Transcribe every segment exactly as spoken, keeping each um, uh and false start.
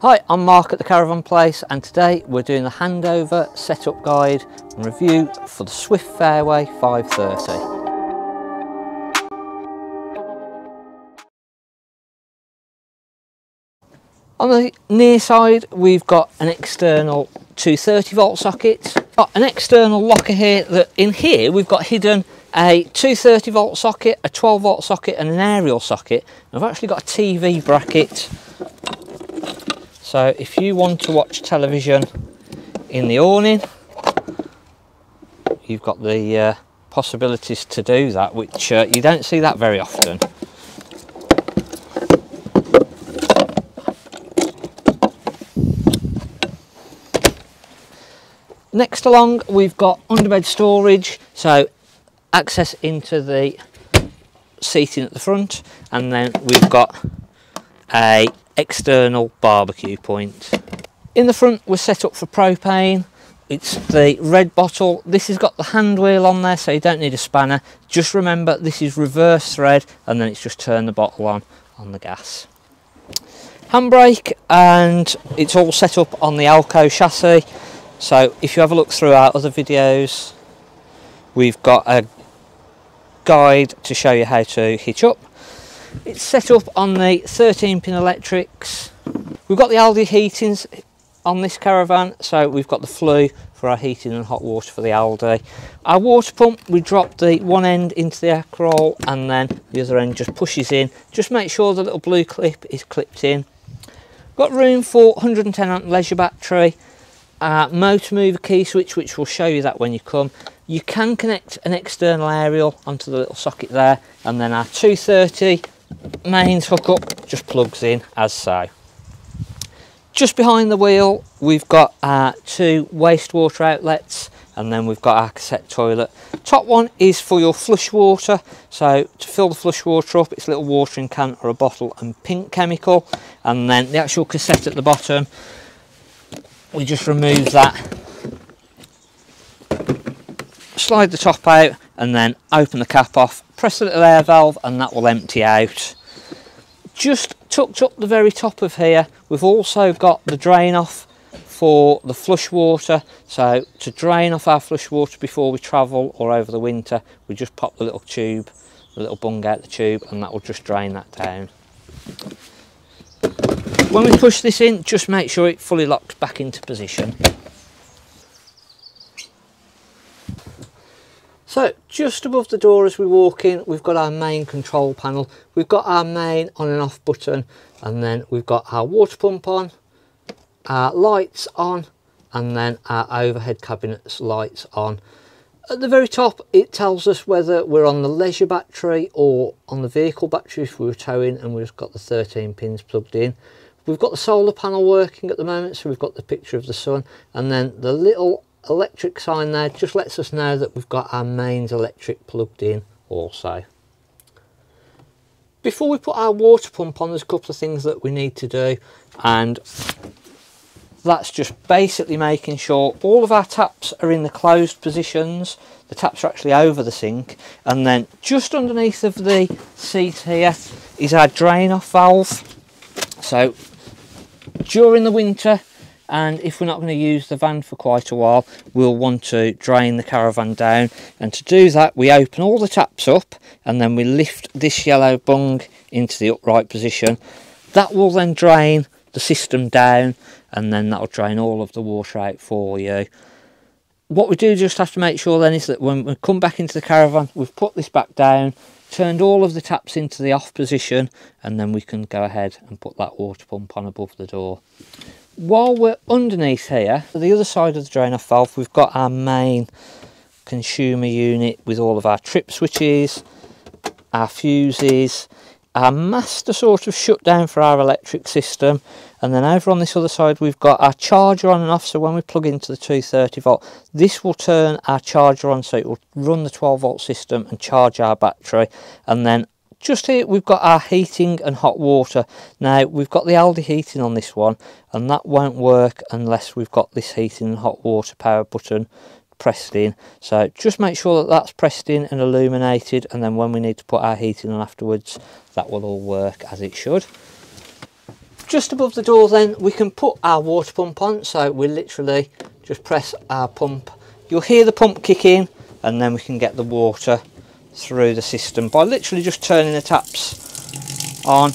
Hi, I'm Mark at The Caravan Place, and today we're doing the handover, setup guide and review for the Swift Fairway five thirty. On the near side, we've got an external two thirty volt socket. Got an external locker here that in here we've got hidden a two thirty volt socket, a twelve volt socket and an aerial socket. And I've actually got a T V bracket. So if you want to watch television in the awning, you've got the uh, possibilities to do that, which uh, you don't see that very often. Next along, we've got underbed storage, so access into the seating at the front, and then we've got a external barbecue point. In the front, we're set up for propane. It's the red bottle. This has got the hand wheel on there, so you don't need a spanner. Just remember, this is reverse thread, and then it's just turn the bottle on on the gas. Handbrake, and it's all set up on the Alco chassis. So if you have a look through our other videos, we've got a guide to show you how to hitch up. It's set up on the thirteen pin electrics. We've got the Alde heatings on this caravan, so we've got the flue for our heating and hot water for the Alde. Our water pump, we drop the one end into the acroll and then the other end just pushes in. Just make sure the little blue clip is clipped in. Got room for one hundred and ten amp leisure battery. Uh, motor mover key switch, which will show you that when you come. You can connect an external aerial onto the little socket there, and then our two thirty mains hookup just plugs in as so. Just behind the wheel, we've got our two wastewater outlets, and then we've got our cassette toilet. Top one is for your flush water, so to fill the flush water up, it's a little watering can or a bottle and pink chemical, and then the actual cassette at the bottom. We just remove that, slide the top out, and then open the cap off, press the little air valve, and that will empty out. Just tucked up the very top of here, we've also got the drain off for the flush water. So to drain off our flush water before we travel or over the winter, we just pop the little tube, the little bung out the tube, and that will just drain that down. When we push this in, just make sure it fully locks back into position. So just above the door as we walk in, we've got our main control panel. We've got our main on and off button, and then we've got our water pump on, our lights on, and then our overhead cabinets lights on. At the very top, it tells us whether we're on the leisure battery or on the vehicle battery if we were towing and we've got the thirteen pins plugged in. We've got the solar panel working at the moment, so we've got the picture of the sun, and then the little electric sign there just lets us know that we've got our mains electric plugged in also. Before we put our water pump on, there's a couple of things that we need to do, and that's just basically making sure all of our taps are in the closed positions. The taps are actually over the sink, and then just underneath of the seat here is our drain off valve. So during the winter, and if we're not going to use the van for quite a while, we'll want to drain the caravan down, and to do that we open all the taps up and then we lift this yellow bung into the upright position. That will then drain the system down, and then that'll drain all of the water out for you. What we do just have to make sure then is that when we come back into the caravan, we've put this back down, turned all of the taps into the off position, and then we can go ahead and put that water pump on above the door. While we're underneath here, the other side of the drain off valve, we've got our main consumer unit with all of our trip switches, our fuses, our master sort of shutdown for our electric system, and then over on this other side we've got our charger on and off. So when we plug into the two thirty volt, this will turn our charger on, so it will run the twelve volt system and charge our battery. And then just here we've got our heating and hot water. Now we've got the Alde heating on this one, and that won't work unless we've got this heating and hot water power button pressed in, so just make sure that that's pressed in and illuminated, and then when we need to put our heating on afterwards, that will all work as it should. just above the door then we can put our water pump on, so we literally just press our pump. You'll hear the pump kick in and then we can get the water through the system by literally just turning the taps on.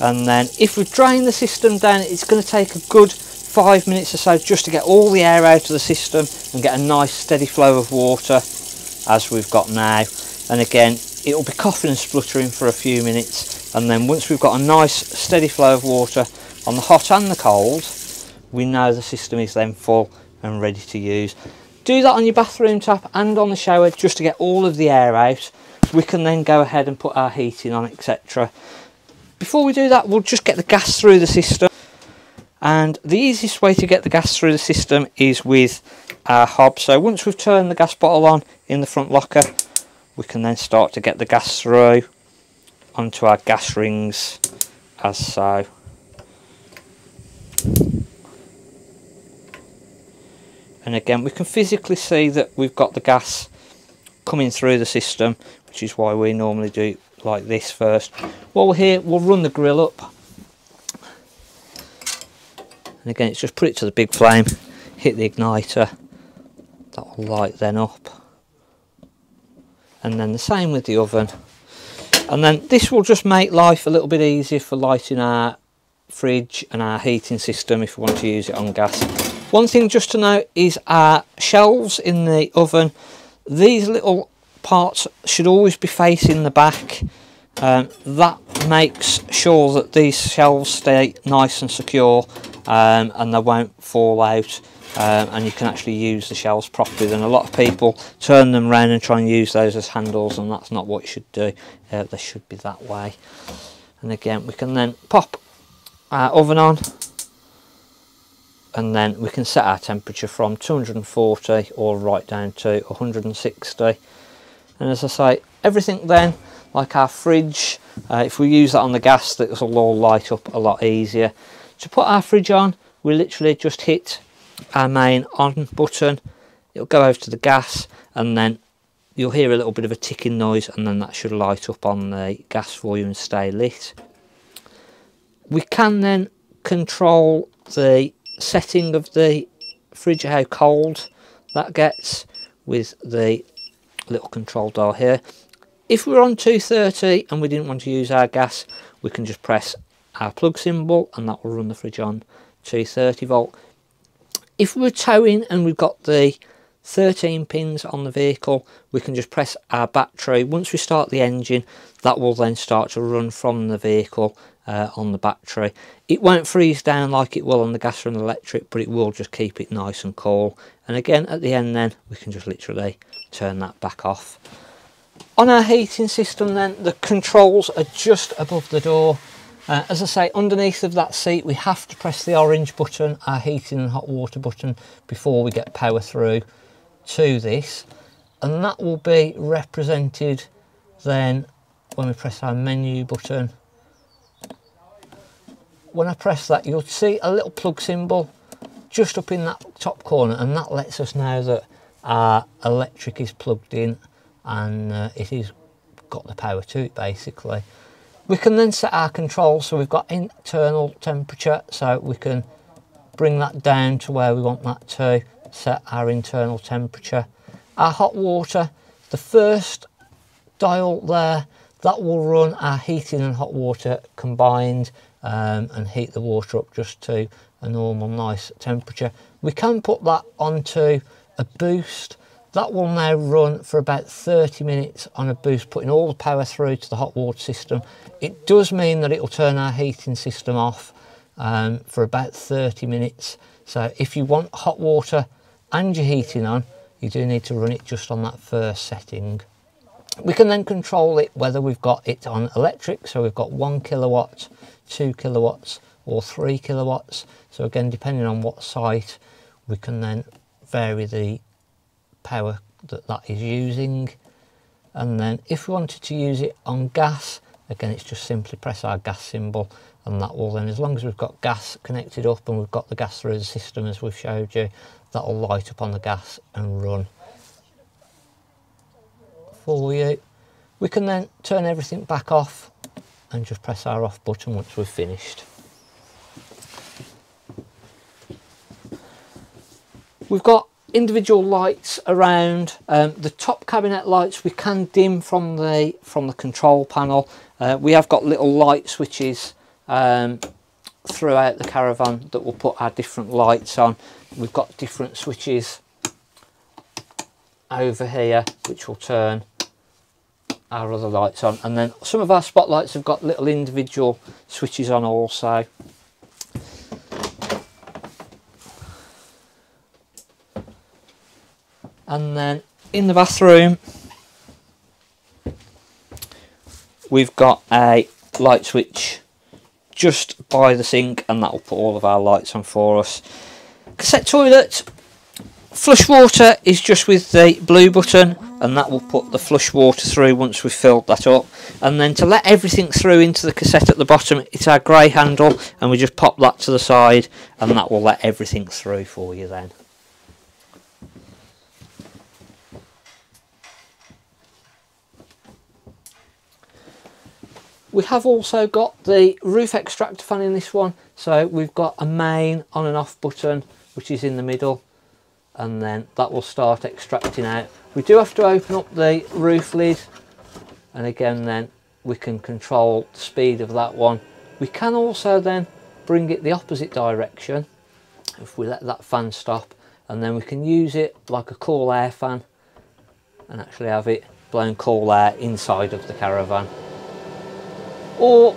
And then if we drain the system down, it's going to take a good five minutes or so just to get all the air out of the system and get a nice steady flow of water as we've got now. And again, it'll be coughing and spluttering for a few minutes, and then once we've got a nice steady flow of water on the hot and the cold, we know the system is then full and ready to use. Do that on your bathroom tap and on the shower just to get all of the air out. We can then go ahead and put our heating on, et cetera. Before we do that, we'll just get the gas through the system, and the easiest way to get the gas through the system is with our hob. So once we've turned the gas bottle on in the front locker, we can then start to get the gas through onto our gas rings as so. And again, we can physically see that we've got the gas coming through the system, which is why we normally do like this first. While we're here, we'll run the grill up. And again, it's just put it to the big flame, hit the igniter, that will light then up. And then the same with the oven. And then this will just make life a little bit easier for lighting our fridge and our heating system if we want to use it on gas. One thing just to note is our shelves in the oven, these little parts should always be facing the back. Um, that makes sure that these shelves stay nice and secure, um, and they won't fall out, um, and you can actually use the shelves properly. Then a lot of people turn them around and try and use those as handles, and that's not what you should do. Uh, they should be that way. And again, we can then pop our oven on, and then we can set our temperature from two hundred and forty or right down to one hundred and sixty. And as I say, everything then, like our fridge, uh, if we use that on the gas, this will all light up a lot easier. To put our fridge on, we literally just hit our main on button, it'll go over to the gas, and then you'll hear a little bit of a ticking noise, and then that should light up on the gas for you and stay lit. We can then control the setting of the fridge, how cold that gets, with the little control dial here. If we're on two thirty and we didn't want to use our gas, we can just press our plug symbol and that will run the fridge on two thirty volt. If we're towing and we've got the thirteen pins on the vehicle, we can just press our battery. Once we start the engine, that will then start to run from the vehicle Uh, on the battery. It won't freeze down like it will on the gas and electric, but it will just keep it nice and cool. And again, at the end then we can just literally turn that back off. On our heating system then, the controls are just above the door. Uh, as I say, underneath of that seat we have to press the orange button, our heating and hot water button, before we get power through to this, and that will be represented then when we press our menu button. When I press that, you'll see a little plug symbol just up in that top corner, and that lets us know that our electric is plugged in and uh, it is got the power to it basically. We can then set our controls, so we've got internal temperature, so we can bring that down to where we want that to set our internal temperature. Our hot water, the first dial there, that will run our heating and hot water combined, Um, and heat the water up just to a normal nice temperature. We can put that onto a boost. That will now run for about thirty minutes on a boost, putting all the power through to the hot water system. It does mean that it will turn our heating system off um, for about thirty minutes. So if you want hot water and your heating on, you do need to run it just on that first setting. We can then control it whether we've got it on electric, so we've got one kilowatt, two kilowatts, or three kilowatts. So again, depending on what site, we can then vary the power that that is using. And then if we wanted to use it on gas, again, it's just simply press our gas symbol, and that will then, as long as we've got gas connected up and we've got the gas through the system as we've showed you, that'll light up on the gas and run for you. We can then turn everything back off and just press our off button once we've finished. We've got individual lights around. Um, the top cabinet lights we can dim from the from the control panel. Uh, we have got little light switches um, throughout the Caravan that will put our different lights on. We've got different switches over here which will turn our other lights on, and then some of our spotlights have got little individual switches on also. And then in the bathroom we've got a light switch just by the sink, and that will put all of our lights on for us. Cassette toilet, flush water is just with the blue button, and that will put the flush water through once we've filled that up. And then to let everything through into the cassette at the bottom, it's our grey handle, and we just pop that to the side and that will let everything through for you then. We have also got the roof extractor fan in this one, so we've got a main on and off button which is in the middle, and then that will start extracting out. We do have to open up the roof lid, and again then we can control the speed of that one. We can also then bring it the opposite direction if we let that fan stop, and then we can use it like a cool air fan and actually have it blowing cool air inside of the Caravan. Or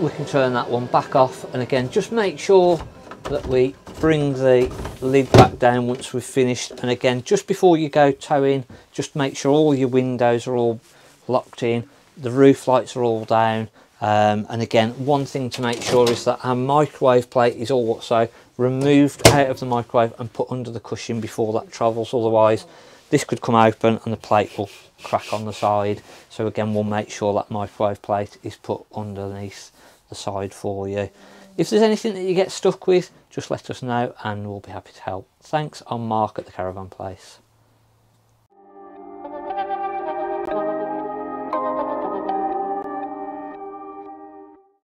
we can turn that one back off, and again just make sure that we bring the lid back down once we've finished, and again just before you go towing, just make sure all your windows are all locked in, the roof lights are all down, um, and again one thing to make sure is that our microwave plate is also removed out of the microwave and put under the cushion before that travels, otherwise this could come open and the plate will crack on the side. So again we'll make sure that microwave plate is put underneath the side for you. If there's anything that you get stuck with, just let us know and we'll be happy to help. Thanks, I'm Mark at The Caravan Place.